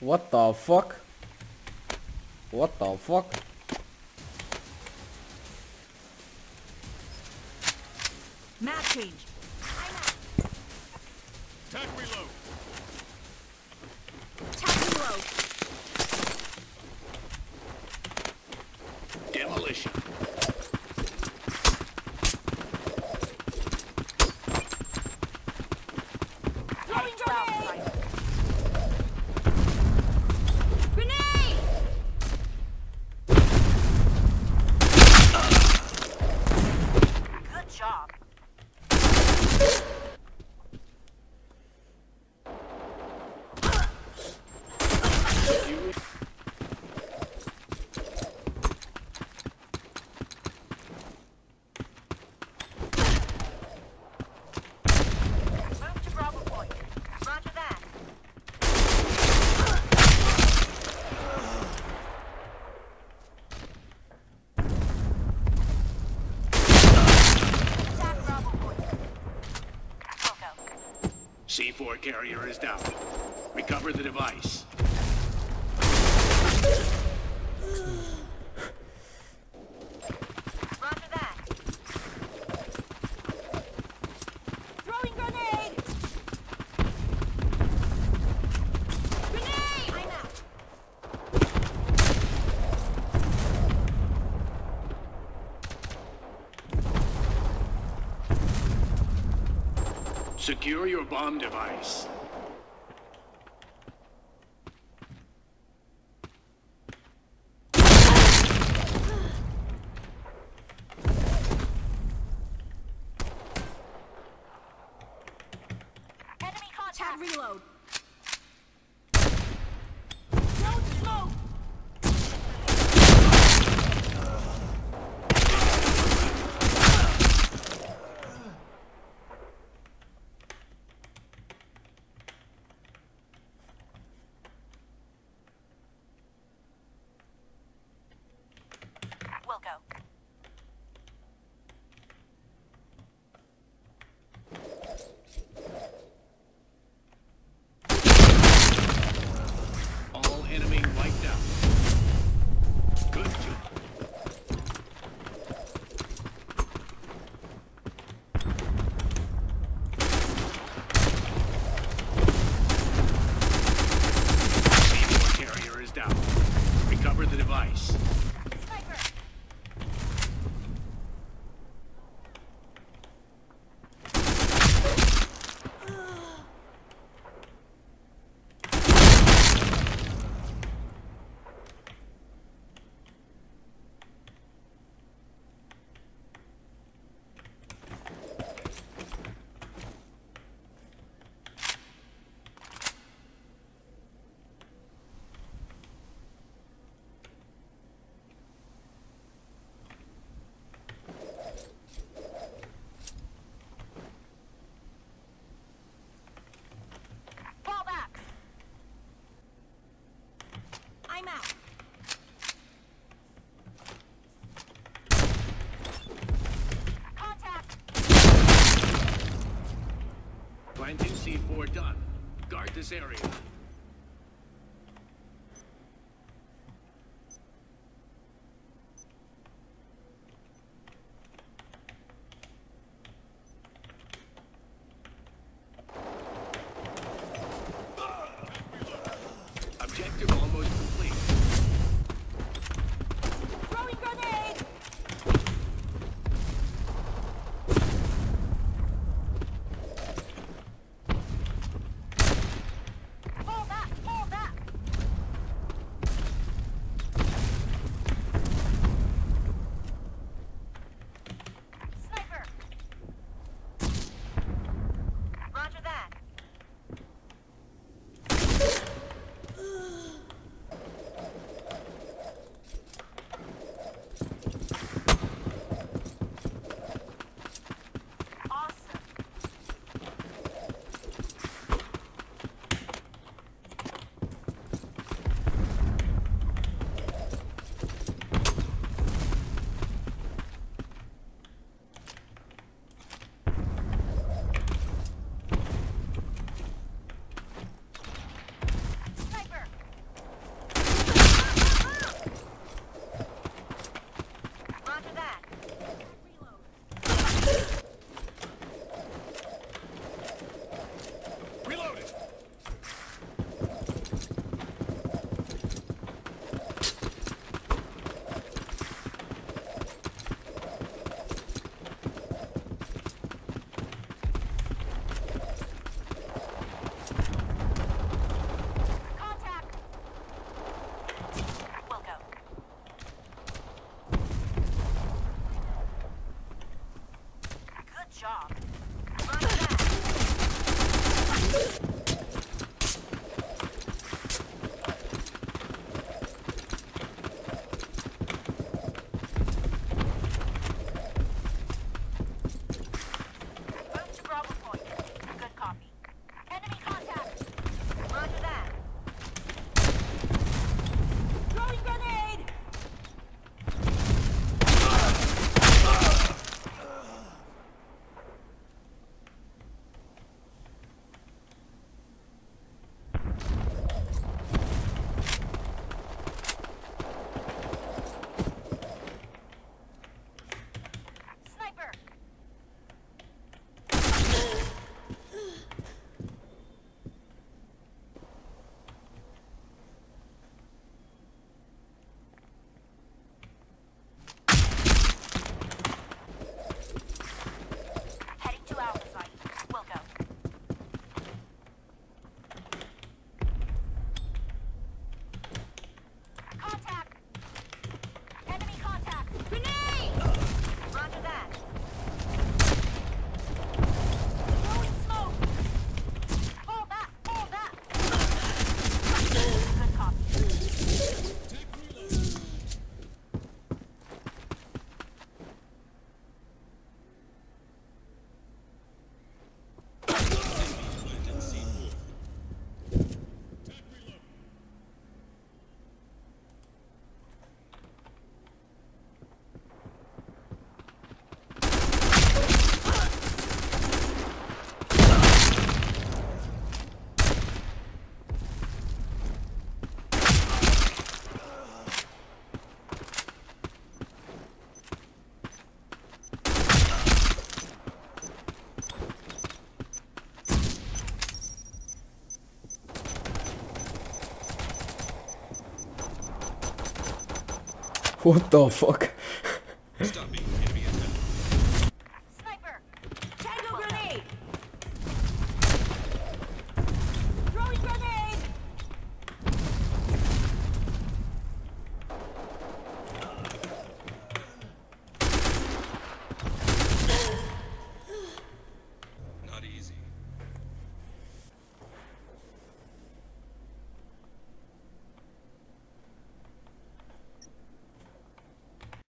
What the fuck? What the fuck? Map change. I'm out. Attack reload. Attack reload. Demolition. C4 carrier is down. Recover the device. Roger that. Throwing grenade! Grenade! I'm out. Secure your bomb device. Enemy contact. Reload. Don't smoke. I'm out. Contact. Planting C4 done. Guard this area. Objective almost complete. Throwing grenade! Fall What the fuck? Stop me.